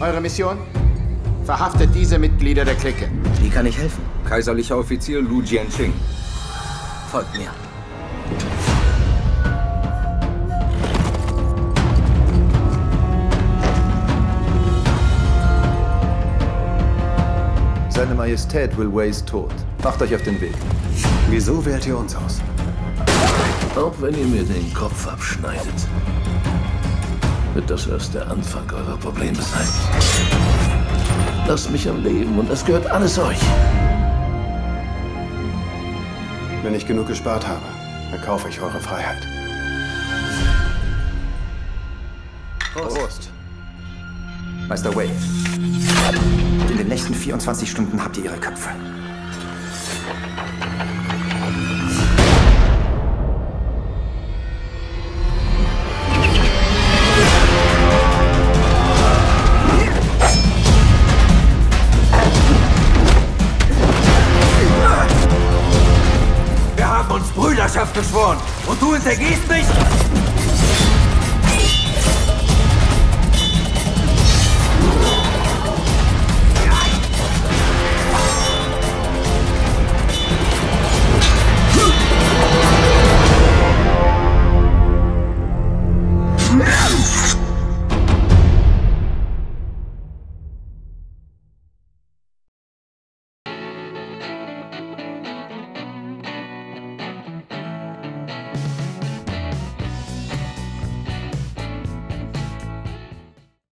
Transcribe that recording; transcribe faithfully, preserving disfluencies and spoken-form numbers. Eure Mission? Verhaftet diese Mitglieder der Clique. Wie kann ich helfen? Kaiserlicher Offizier Lu JianJianqing. Folgt mir. Seine Majestät will Weis tot. Macht euch auf den Weg. Wieso wählt ihr uns aus? Auch wenn ihr mir den Kopf abschneidet, wird das erst der Anfang eurer Probleme sein. Lasst mich am Leben und das gehört alles euch. Wenn ich genug gespart habe, dann kaufe ich eure Freiheit. Prost. Prost. Meister Wei, in den nächsten vierundzwanzig Stunden habt ihr ihre Köpfe. Brüderschaft geschworen und du hintergehst mich?